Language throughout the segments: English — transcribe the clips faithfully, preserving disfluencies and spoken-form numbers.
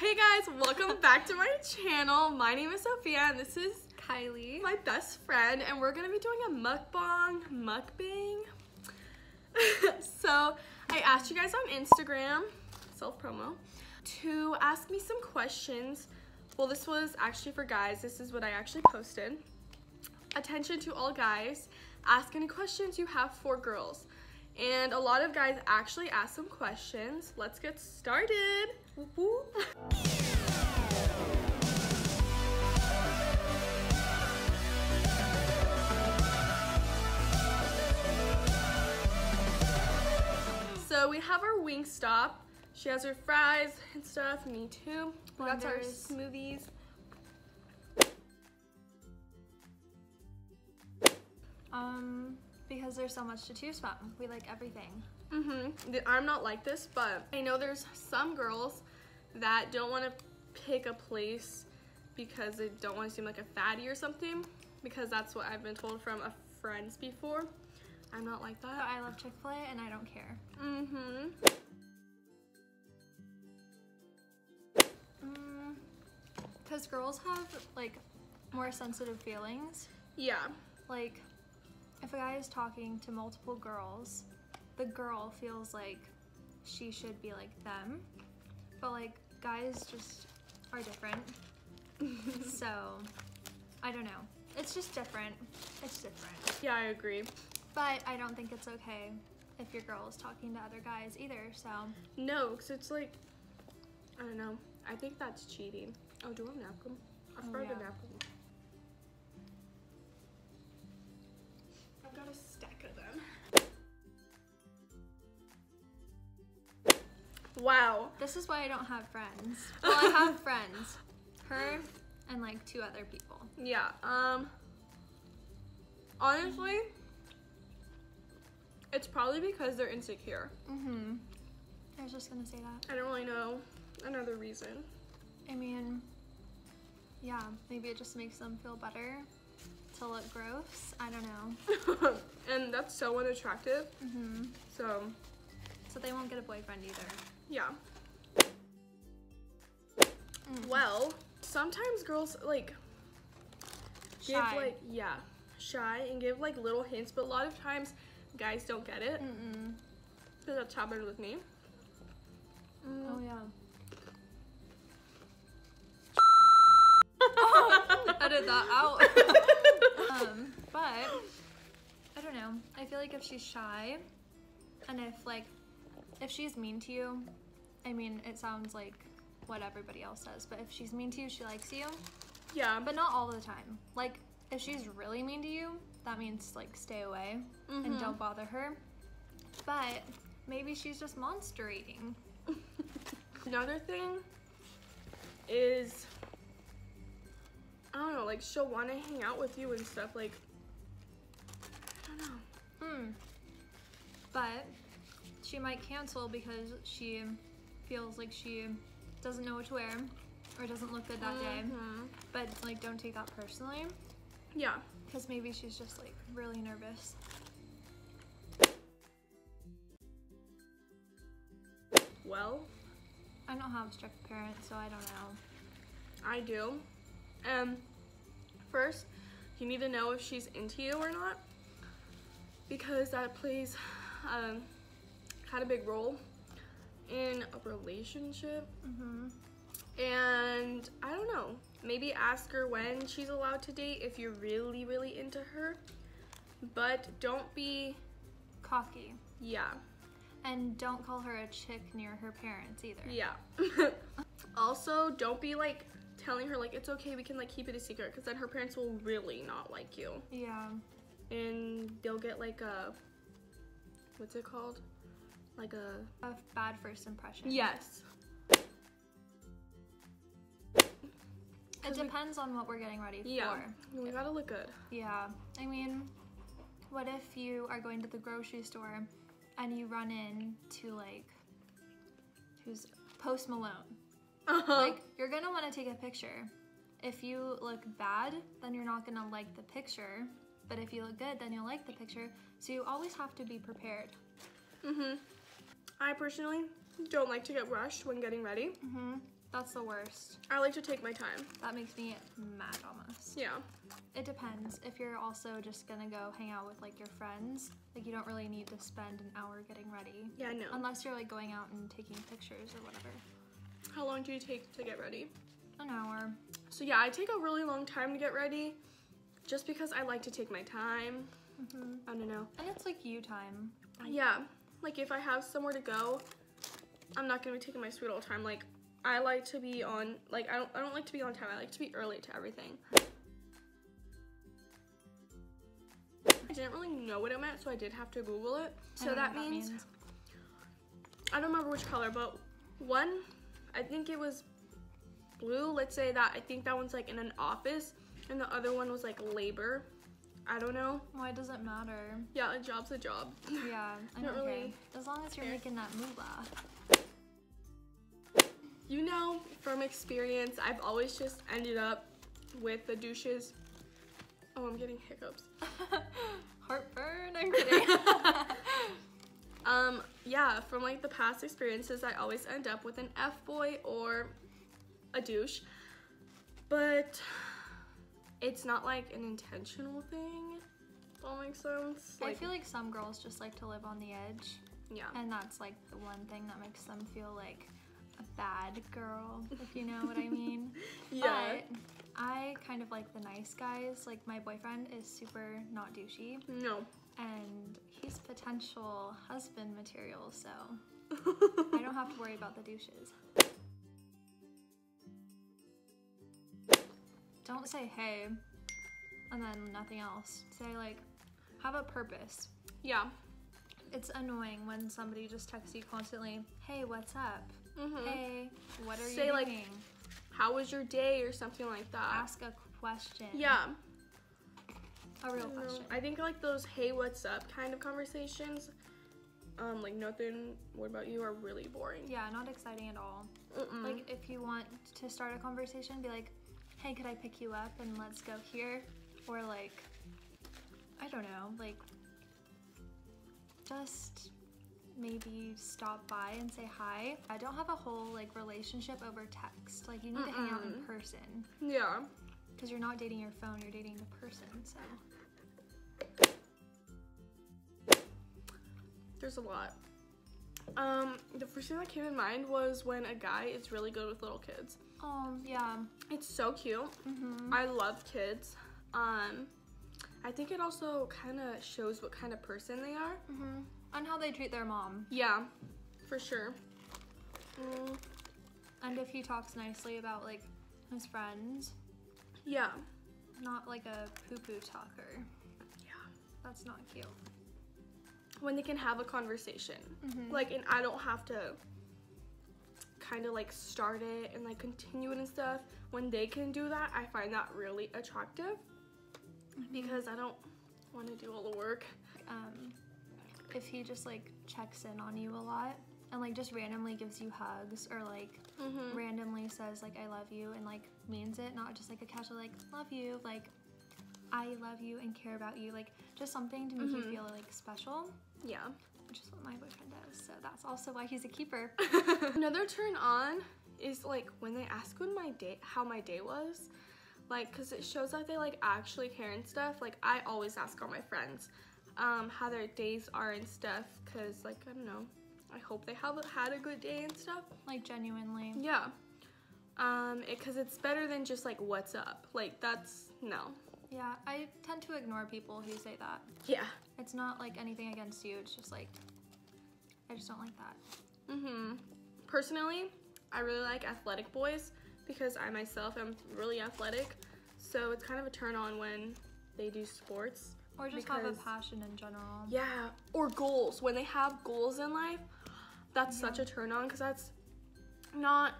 Hey guys, welcome back to my channel. My name is Sophia and this is Kylie, my best friend, and we're gonna be doing a mukbang, mukbang. So I asked you guys on Instagram, self promo, to ask me some questions. Well, this was actually for guys. This is what I actually posted. Attention to all guys, ask any questions you have for girls. And a lot of guys actually asked some questions. Let's get started. Whoop, whoop. So we have our Wing Stop. She has her fries and stuff, me too. We got our smoothies. Um, because there's so much to choose from. We like everything. Mm-hmm. I'm not like this, but I know there's some girls that don't want to pick a place because they don't want to seem like a fatty or something, because that's what I've been told from a friends before. I'm not like that. But I love Chick-fil-A and I don't care. Mm-hmm. Mm, because girls have like more sensitive feelings. Yeah. Like, if a guy is talking to multiple girls, the girl feels like she should be like them, but like guys just are different. So I don't know, it's just different. It's different. Yeah, I agree. But I don't think it's okay if your girl is talking to other guys either, so. No, because it's like, I don't know. I think that's cheating. Oh, do I have a napkin? I forgot a napkin. I've got a stack of them. Wow. This is why I don't have friends. Well, I have friends. Her and like two other people. Yeah. Um. Honestly, it's probably because they're insecure. Mm-hmm. I was just gonna say that. I don't really know another reason. I mean, yeah, maybe it just makes them feel better to look gross. I don't know. And that's so unattractive. Mm-hmm. So. So they won't get a boyfriend either. Yeah. Mm. Well, sometimes girls like give shy. like yeah shy and give like little hints, but a lot of times guys don't get it. Mm-mm. Cause that's happened with me. Mm. Oh yeah. Edit that out. Um, but I don't know. I feel like if she's shy, and if like if she's mean to you, I mean, it sounds like what everybody else says, but if she's mean to you, she likes you. Yeah. But not all the time. Like if she's really mean to you, that means like stay away. Mm-hmm. And don't bother her. But maybe she's just monster eating. Another thing is, I don't know, like she'll want to hang out with you and stuff, like, I don't know. Hmm. But she might cancel because she feels like she doesn't know what to wear or doesn't look good that mm-hmm. day. But like, don't take that personally. Yeah. Because maybe she's just like really nervous. Well, I don't have strict parents, so I don't know. I do. Um, first, you need to know if she's into you or not, because that plays um, kind of big role in a relationship. Mm-hmm. And I don't know, maybe ask her when she's allowed to date if you're really, really into her, but don't be cocky. Yeah. And don't call her a chick near her parents either. Yeah. Also, don't be like telling her like it's okay, we can like keep it a secret, because then her parents will really not like you. Yeah. And they'll get like a, what's it called, like a, a bad first impression. Yes. It depends we, on what we're getting ready yeah, for. We gotta look good. Yeah. I mean, what if you are going to the grocery store and you run in to like, who's Post Malone? Uh-huh. Like, you're gonna want to take a picture. If you look bad, then you're not gonna like the picture, but if you look good, then you'll like the picture. So you always have to be prepared. Mm-hmm. I personally don't like to get rushed when getting ready. Mm-hmm. That's the worst. I like to take my time. That makes me mad almost. Yeah. It depends. If you're also just gonna go hang out with like your friends, like you don't really need to spend an hour getting ready. Yeah, no. Unless you're like going out and taking pictures or whatever. How long do you take to get ready? An hour. So yeah, I take a really long time to get ready just because I like to take my time. Mm-hmm. I don't know. And it's like you time. Yeah. Like if I have somewhere to go, I'm not gonna be taking my sweet all the time. Like I like to be on, like, I don't, I don't like to be on time. I like to be early to everything. I didn't really know what it meant, so I did have to Google it. So that means, that means, I don't remember which color, but one, I think it was blue. Let's say that, I think that one's, like, in an office, and the other one was, like, labor. I don't know. Why does it matter? Yeah, a job's a job. Yeah, I don't okay. really. As long as you're care. making that move off. You know, from experience, I've always just ended up with the douches. Oh, I'm getting hiccups. Heartburn, I'm kidding. um, yeah, from like the past experiences, I always end up with an F-boy or a douche. But it's not like an intentional thing. That makes sense. Like, I feel like some girls just like to live on the edge. Yeah. And that's like the one thing that makes them feel like a bad girl, if you know what I mean. Yeah. But I kind of like the nice guys. Like, my boyfriend is super not douchey. No. And he's potential husband material, so I don't have to worry about the douches. Don't say, hey, and then nothing else. Say, like, have a purpose. Yeah. It's annoying when somebody just texts you constantly, hey, what's up? Mm-hmm. Hey, what are Say, you doing? Like, how was your day or something like that? Ask a question. Yeah. A real I question. Know. I think like those hey, what's up kind of conversations, um, like nothing, what about you, are really boring. Yeah, not exciting at all. Mm-mm. Like if you want to start a conversation, be like, hey, could I pick you up and let's go here? Or like, I don't know, like just maybe stop by and say hi. I don't have a whole like relationship over text. Like you need Mm-mm. to hang out in person. Yeah. Because you're not dating your phone, you're dating the person, so. There's a lot. Um, the first thing that came in mind was when a guy is really good with little kids. Oh, yeah. It's so cute. Mm-hmm. I love kids. Um, I think it also kind of shows what kind of person they are. Mm-hmm. And how they treat their mom. Yeah, for sure. Mm. And if he talks nicely about, like, his friends. Yeah. Not like a poo-poo talker. Yeah. That's not cute. When they can have a conversation. Mm-hmm. Like, and I don't have to kind of, like, start it and, like, continue it and stuff. When they can do that, I find that really attractive. Mm-hmm. Because I don't want to do all the work. Um... If he just like checks in on you a lot and like just randomly gives you hugs or like mm-hmm. randomly says like I love you and like means it, not just like a casual like love you, like I love you and care about you, like just something to make mm-hmm. you feel like special. Yeah. Which is what my boyfriend does, so that's also why he's a keeper. Another turn on is like when they ask when my day, how my day was, like because it shows that they like actually care and stuff. Like I always ask all my friends Um, how their days are and stuff, because like I don't know, I hope they have had a good day and stuff, like genuinely. Yeah. Um because it, it's better than just like what's up, like that's no. Yeah, I tend to ignore people who say that. Yeah, it's not like anything against you, it's just like I just don't like that. Mm-hmm. Personally, I really like athletic boys because I myself am really athletic, so it's kind of a turn on when they do sports. Or just because, have a passion in general. Yeah, or goals. When they have goals in life, that's yeah. such a turn on, because that's not,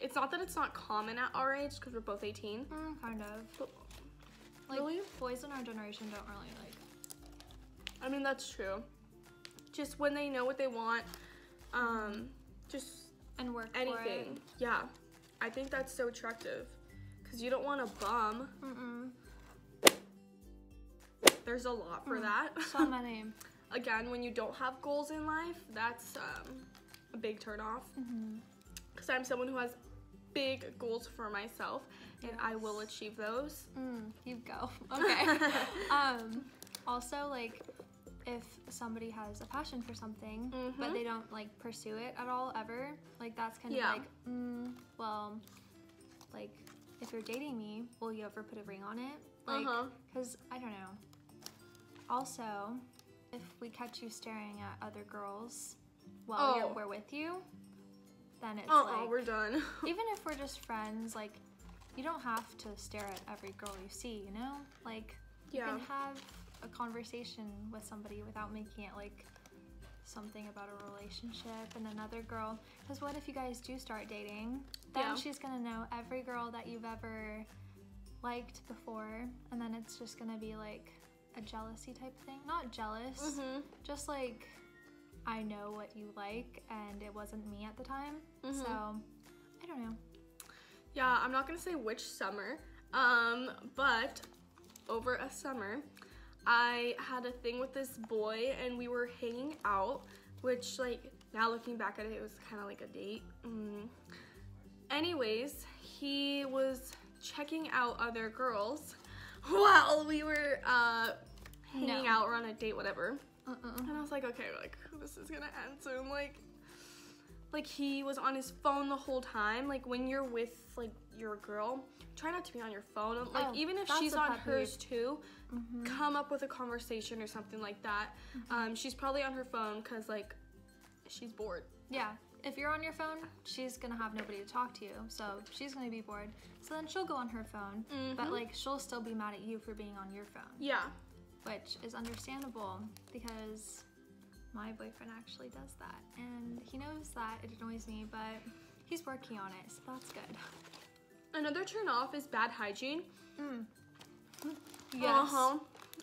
it's not that it's not common at our age, because we're both eighteen. Mm, kind of. But, like, really? Boys in our generation don't really, like. I mean, that's true. Just when they know what they want, um, just and work anything. For it. Yeah, I think that's so attractive, because you don't want a bum. Mm-mm. There's a lot for mm, that. So many. Again, when you don't have goals in life, that's um, a big turn off. Because mm-hmm. I'm someone who has big goals for myself, and yes. I will achieve those. Mm, you go. Okay. um, also, like, if somebody has a passion for something, mm-hmm. but they don't, like, pursue it at all, ever, like, that's kind yeah. of like, mm, well, like, if you're dating me, will you ever put a ring on it? Like, because, uh-huh. I don't know. Also, if we catch you staring at other girls while oh. we're with you, then it's uh-uh, like, we're done. Even if we're just friends, like, you don't have to stare at every girl you see, you know? Like, you yeah. can have a conversation with somebody without making it, like, something about a relationship and another girl. Because what if you guys do start dating? Then yeah. she's gonna know every girl that you've ever liked before, and then it's just gonna be, like, a jealousy type thing. Not jealous, mm-hmm. just, like, I know what you like, and it wasn't me at the time, mm-hmm. so I don't know. Yeah, I'm not gonna say which summer, um, but over a summer, I had a thing with this boy, and we were hanging out, which, like, now looking back at it, it was kind of like a date. Mm. Anyways, he was checking out other girls while we were uh, hanging no. out or on a date, whatever. Uh-uh. And I was like, okay, like, this is gonna end soon. Like, like he was on his phone the whole time. Like, when you're with, like, your girl, try not to be on your phone. Like, oh, even if she's on hers too, mm-hmm. come up with a conversation or something like that. Mm-hmm. Um, she's probably on her phone because, like, she's bored. Yeah. If you're on your phone, she's gonna have nobody to talk to, so she's gonna be bored. So then she'll go on her phone, mm-hmm. but, like, she'll still be mad at you for being on your phone. Yeah. Which is understandable, because my boyfriend actually does that, and he knows that it annoys me, but he's working on it, so that's good. Another turn off is bad hygiene. Mm. Yes. Uh-huh.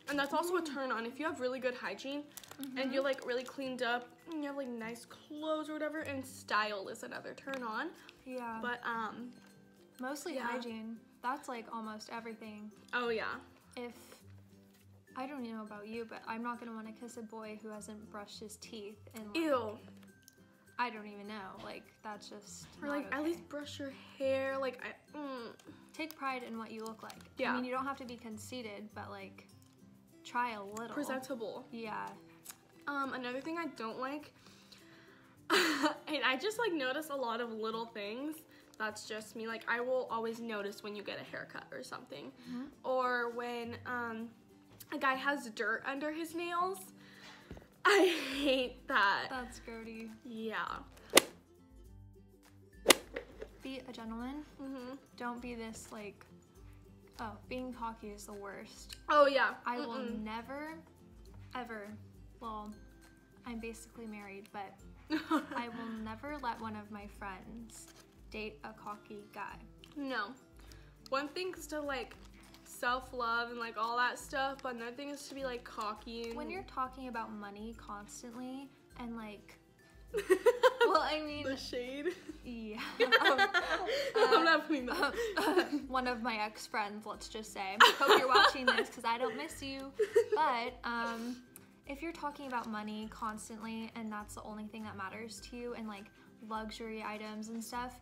And that's also a turn on. If you have really good hygiene, mm-hmm. and you're, like, really cleaned up, and you have, like, nice clothes or whatever, and style is another turn on. Yeah. But, um. Mostly yeah. hygiene. That's, like, almost everything. Oh, yeah. If, I don't know about you, but I'm not going to want to kiss a boy who hasn't brushed his teeth in, like, ew. I don't even know. Like, that's just or, like, okay. At least brush your hair. Like, I, mm. Take pride in what you look like. Yeah. I mean, you don't have to be conceited, but, like, try a little. Presentable. Yeah. Um, another thing I don't like, and I just, like, notice a lot of little things. That's just me. Like, I will always notice when you get a haircut or something. Mm-hmm. Or when um, a guy has dirt under his nails. I hate that. That's grody. Yeah. Be a gentleman. Mm-hmm. Don't be this, like, oh, being cocky is the worst. Oh, yeah. I Mm-mm. will never, ever, well, I'm basically married, but I will never let one of my friends date a cocky guy. No. One thing's to, like, self-love and, like, all that stuff, but another thing is to be, like, cocky. And when you're talking about money constantly and, like, well, I mean, the shade. Yeah. Um, uh, I'm not putting that. Uh, one of my ex-friends, let's just say. Hope you're watching this because I don't miss you. But um, if you're talking about money constantly and that's the only thing that matters to you, and, like, luxury items and stuff,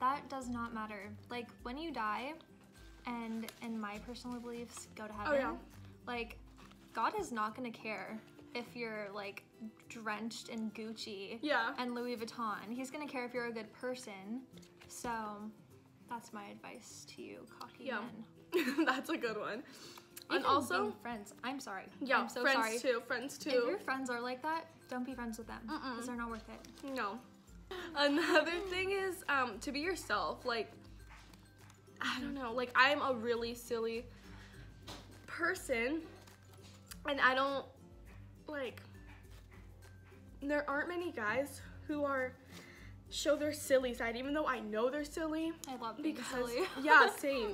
that does not matter. Like, when you die, and in my personal beliefs, go to heaven. Oh, yeah. Like, God is not gonna care if you're, like, drenched in Gucci yeah. and Louis Vuitton. He's gonna care if you're a good person. So that's my advice to you, cocky yeah. men. That's a good one. Even and also friends. I'm sorry. Yeah, I'm so friends sorry. too. Friends too. If your friends are like that, don't be friends with them because mm-mm. they're not worth it. No. Another thing is um, to be yourself. Like, I don't know. Like, I'm a really silly person, and I don't, like, there aren't many guys who are, show their silly side, even though I know they're silly. I love being because, silly. Yeah, same.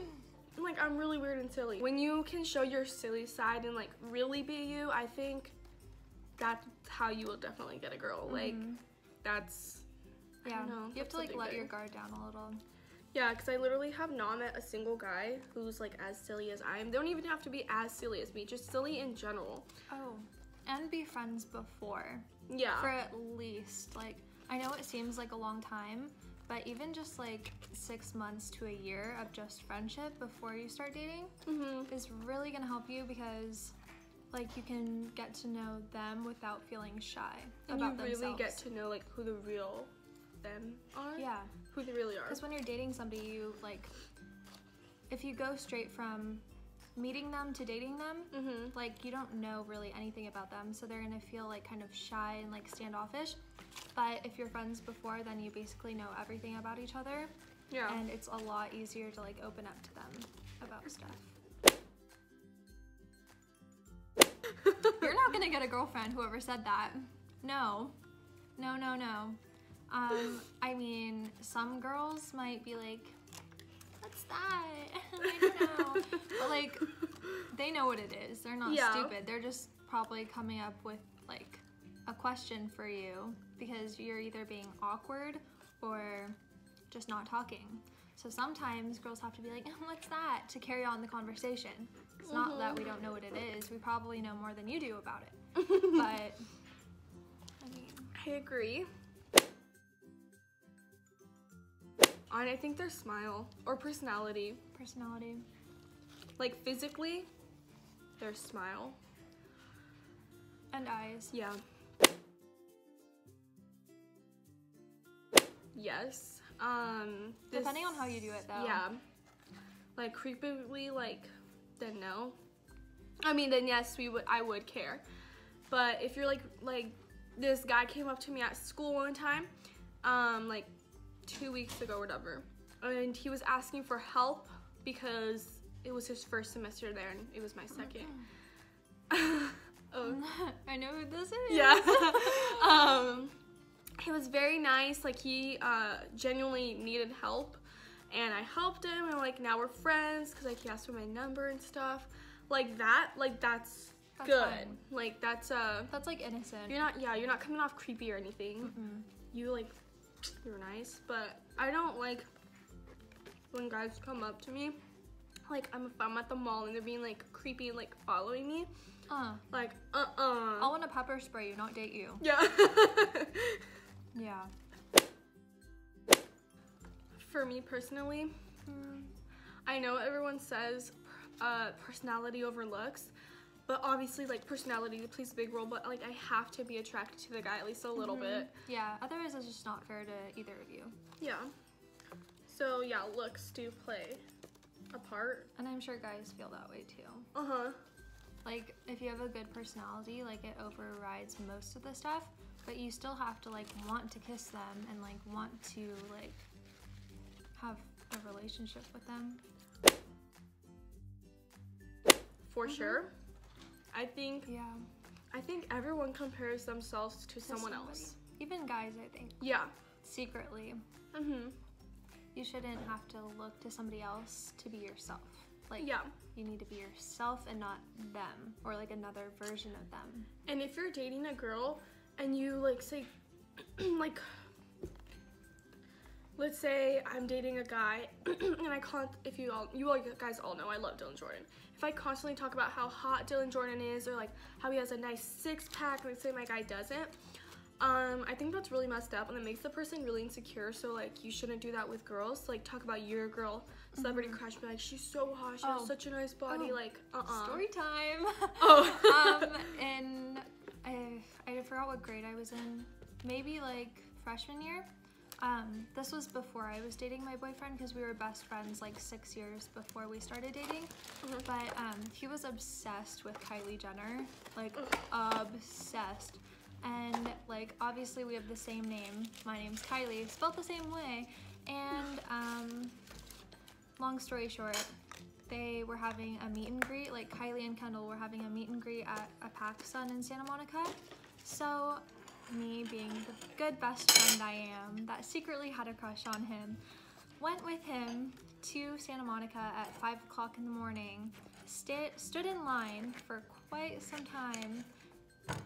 Like, I'm really weird and silly. When you can show your silly side and, like, really be you, I think that's how you will definitely get a girl. Mm-hmm. Like, that's, yeah. I don't know. You have to, like, let thing. your guard down a little. Yeah, because I literally have not met a single guy who's, like, as silly as I am. They don't even have to be as silly as me, just silly in general. Oh, and be friends before. Yeah. For at least, like, I know it seems like a long time, but even just like six months to a year of just friendship before you start dating mm-hmm. is really gonna help you, because like you can get to know them without feeling shy and about themselves. You really get to know like who the real them are. Yeah. Who they really are. Because when you're dating somebody, you like, if you go straight from meeting them to dating them, mm-hmm. like you don't know really anything about them, so they're gonna feel like kind of shy and like standoffish. But if you're friends before, then you basically know everything about each other. Yeah. And it's a lot easier to like open up to them about stuff. You're not gonna get a girlfriend, whoever said that. No. No, no, no. Um, I mean, some girls might be like, what's that? I don't know. But like, they know what it is. They're not yeah. stupid. They're just probably coming up with like a question for you because you're either being awkward or just not talking. So sometimes girls have to be like, what's that? To carry on the conversation. It's mm-hmm. not that we don't know what it is. We probably know more than you do about it. But, I mean. I agree. And I think their smile or personality. Personality. Like physically, their smile. And eyes. Yeah. Yes. Um, this, Depending on how you do it though. Yeah. Like creepily, like, then no. I mean, then yes, we would. I would care. But if you're like, like this guy came up to me at school one time, um, like, two weeks ago or whatever, and he was asking for help because it was his first semester there and it was my second. Oh, I know who this is. Yeah. um he was very nice, like he uh genuinely needed help and I helped him, and like now we're friends because like he asked for my number and stuff like that. Like that's, that's good fine. Like that's uh that's like innocent. You're not yeah you're not coming off creepy or anything. Mm-mm. You like You're nice, but I don't like when guys come up to me. Like I'm, if I'm at the mall and they're being like creepy and like following me. Uh. Like uh uh. I want to pepper spray you, not date you. Yeah. Yeah. For me personally, mm. I know everyone says uh, personality over looks, but obviously like personality plays a big role, but like I have to be attracted to the guy at least a little mm-hmm. bit. Yeah, otherwise it's just not fair to either of you. Yeah. So yeah, looks do play a part. And I'm sure guys feel that way too. Uh-huh. Like if you have a good personality, like it overrides most of the stuff, but you still have to like want to kiss them and like want to like have a relationship with them. For mm-hmm. sure. I think yeah. I think everyone compares themselves to, to someone somebody. else. Even guys, I think. Yeah. Secretly. Mm-hmm. You shouldn't have to look to somebody else to be yourself. Like yeah. you need to be yourself and not them or like another version of them. And if you're dating a girl and you like say like let's say I'm dating a guy, and I can't, if you all, you all guys all know I love Dylan Jordan. If I constantly talk about how hot Dylan Jordan is, or like how he has a nice six pack, let's say my guy doesn't, um, I think that's really messed up, and it makes the person really insecure, so like you shouldn't do that with girls. Like talk about your girl, celebrity mm-hmm. crush, be like, she's so hot, she oh. has such a nice body, oh. like, uh-uh. Story time. Oh. um, and I, I forgot what grade I was in, maybe like freshman year. Um, this was before I was dating my boyfriend because we were best friends like six years before we started dating. Mm-hmm. But um, he was obsessed with Kylie Jenner, like mm. obsessed. And like obviously we have the same name. My name's Kylie, spelled the same way. And um, long story short, they were having a meet and greet. Like Kylie and Kendall were having a meet and greet at a PacSun in Santa Monica. So. Me being the good best friend I am that secretly had a crush on him, went with him to Santa Monica at five o'clock in the morning, st stood in line for quite some time,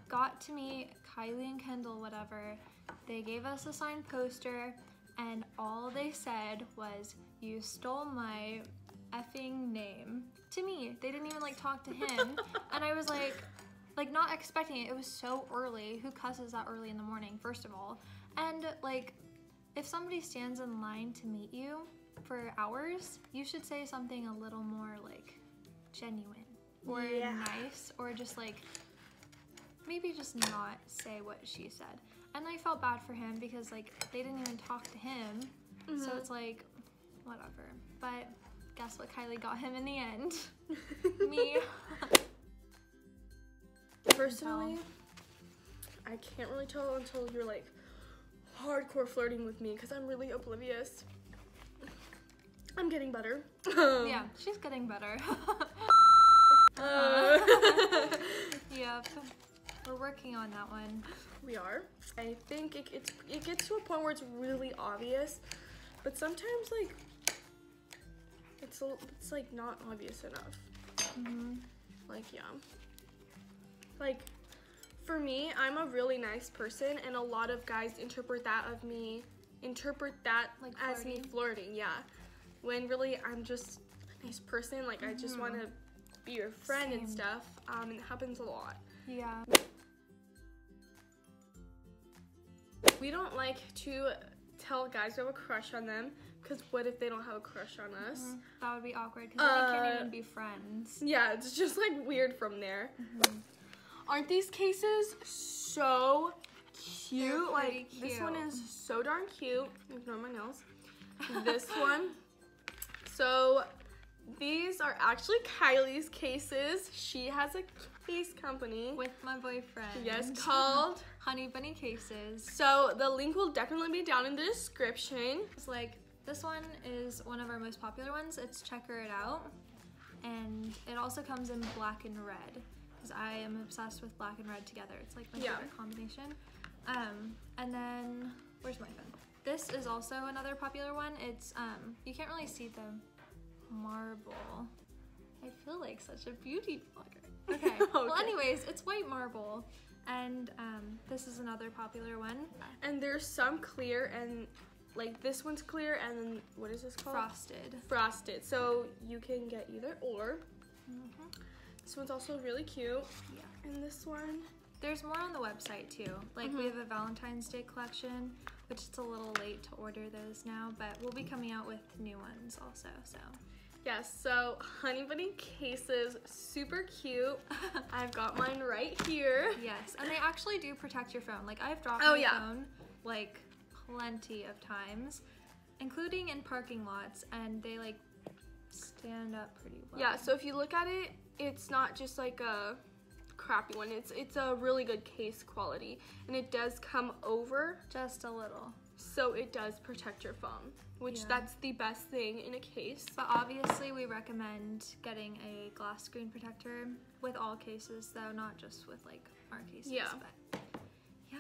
got to meet Kylie and Kendall, whatever. They gave us a signed poster and all they said was, "You stole my effing name," to me. They didn't even like talk to him. And I was like, Like, not expecting it. It was so early. Who cusses that early in the morning, first of all? And, like, If somebody stands in line to meet you for hours, you should say something a little more like genuine or yeah. nice, or just like maybe just not say what she said. And I felt bad for him because like they didn't even talk to him. Mm-hmm. So it's like whatever. But guess what Kylie got him in the end? Me. Personally, I can't really tell until you're like hardcore flirting with me, because I'm really oblivious. I'm getting better. Yeah, she's getting better. uh. Yep, we're working on that one. We are. I think it, it's, it gets to a point where it's really obvious, but sometimes like it's it's like not obvious enough. Mm-hmm. Like yeah. Like, for me, I'm a really nice person, and a lot of guys interpret that of me, interpret that like as me flirting, yeah. When really, I'm just a nice person, like, mm-hmm. I just want to be your friend. Same. And stuff, um, and it happens a lot. Yeah. We don't like to tell guys we have a crush on them, because what if they don't have a crush on us? Mm-hmm. That would be awkward, because uh, they can't even be friends. Yeah, it's just, like, weird from there. Mm-hmm. Aren't these cases so cute? Like, cute. This one is so darn cute. Ignore my nails. This one. So, these are actually Kylie's cases. She has a case company. With my boyfriend. Yes, called Honey Bunny Cases. So, the link will definitely be down in the description. It's like, this one is one of our most popular ones. It's Checker It Out. And it also comes in black and red. I am obsessed with black and red together. It's like my yeah. favorite combination. Um, and then, where's my phone? This is also another popular one. It's, um, you can't really see the marble. I feel like such a beauty blogger. Okay, okay. Well anyways, it's white marble. And um, this is another popular one. And there's some clear, and like this one's clear, and then what is this called? Frosted. Frosted, so you can get either or. Mm-hmm. This one's also really cute. Yeah. And this one. There's more on the website too. Like mm-hmm. we have a Valentine's Day collection, which it's a little late to order those now, but we'll be coming out with new ones also, so. Yes, so Honey Bunny Cases, super cute. I've got mine right here. Yes, and they actually do protect your phone. Like I've dropped oh, my yeah. phone like plenty of times, including in parking lots, and they like stand up pretty well. Yeah, so if you look at it, it's not just like a crappy one. It's it's a really good case quality, and it does come over just a little, so it does protect your phone, which yeah. that's the best thing in a case. But obviously we recommend getting a glass screen protector with all cases, though, not just with like our cases. Yeah. But yeah.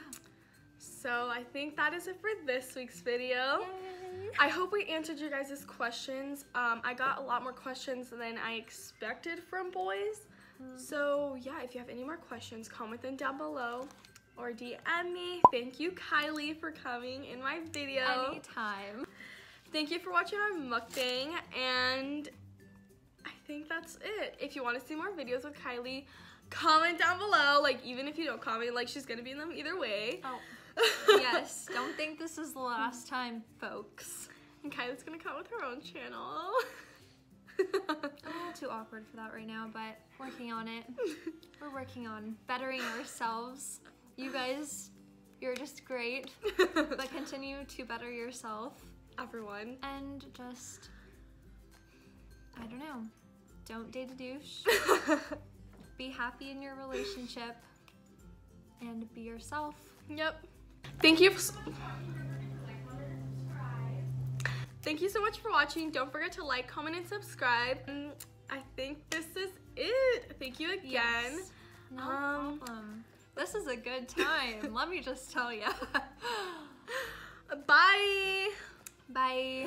So I think that is it for this week's video. Yay. I hope we answered you guys' questions. Um, I got a lot more questions than I expected from boys. Mm. So, yeah, if you have any more questions, comment them down below or D M me. Thank you, Kylie, for coming in my video. Anytime. Thank you for watching our mukbang, and I think that's it. If you want to see more videos with Kylie, comment down below. Like, even if you don't comment, like, she's going to be in them either way. Oh. Yes, don't think this is the last time, folks. And Kylie's gonna come with her own channel. I'm a little too awkward for that right now, but working on it. We're working on bettering ourselves. You guys, you're just great. But continue to better yourself. Everyone. And just, I don't know, don't date a douche. Be happy in your relationship. And be yourself. Yep. Thank you. Thank you so much for watching. Don't forget to like, comment, and subscribe. And I think this is it. Thank you again. Yes, no um, problem. This is a good time. Let me just tell you. Bye. Bye.